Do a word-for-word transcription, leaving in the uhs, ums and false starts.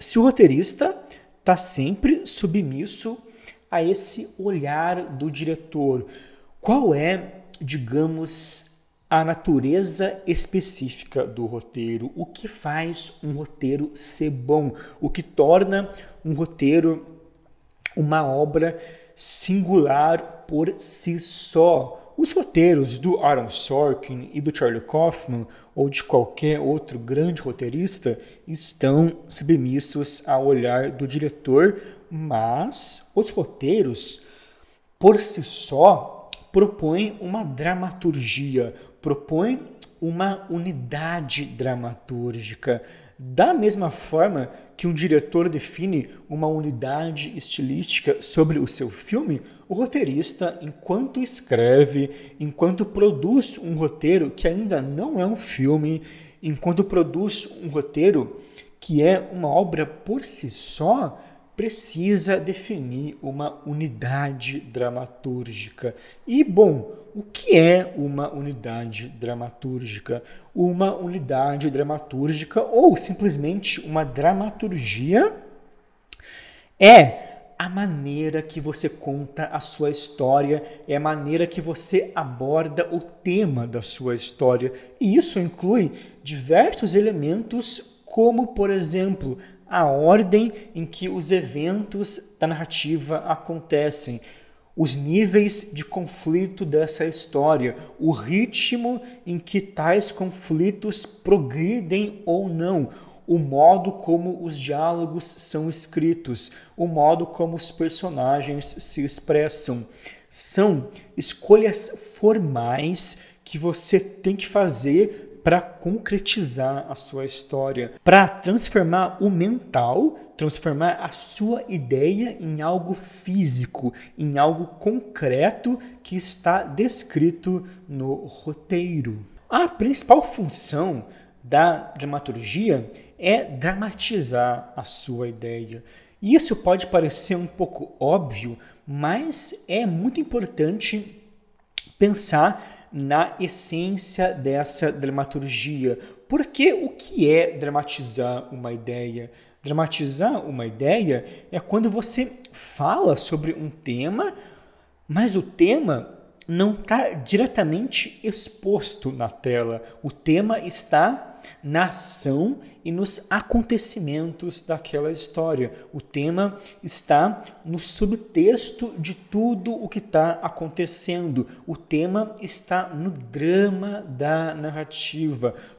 Se o roteirista está sempre submisso a esse olhar do diretor, qual é, digamos, a natureza específica do roteiro? O que faz um roteiro ser bom? O que torna um roteiro uma obra singular por si só? Os roteiros do Aaron Sorkin e do Charlie Kaufman, ou de qualquer outro grande roteirista, estão submissos ao olhar do diretor, mas os roteiros, por si só, propõem uma dramaturgia, propõem uma unidade dramatúrgica. Da mesma forma que um diretor define uma unidade estilística sobre o seu filme, o roteirista, enquanto escreve, enquanto produz um roteiro que ainda não é um filme, enquanto produz um roteiro que é uma obra por si só, precisa definir uma unidade dramatúrgica. E, bom, o que é uma unidade dramatúrgica? Uma unidade dramatúrgica, ou simplesmente uma dramaturgia, é a maneira que você conta a sua história, é a maneira que você aborda o tema da sua história. E isso inclui diversos elementos, como, por exemplo, a ordem em que os eventos da narrativa acontecem, os níveis de conflito dessa história, o ritmo em que tais conflitos progridem ou não, o modo como os diálogos são escritos, o modo como os personagens se expressam. São escolhas formais que você tem que fazer para concretizar a sua história, para transformar o mental, transformar a sua ideia em algo físico, em algo concreto que está descrito no roteiro. A principal função da dramaturgia é dramatizar a sua ideia. Isso pode parecer um pouco óbvio, mas é muito importante pensar na essência dessa dramaturgia. Porque o que é dramatizar uma ideia? Dramatizar uma ideia é quando você fala sobre um tema, mas o tema não está diretamente exposto na tela. O tema está na ação e nos acontecimentos daquela história. O tema está no subtexto de tudo o que está acontecendo. O tema está no drama da narrativa.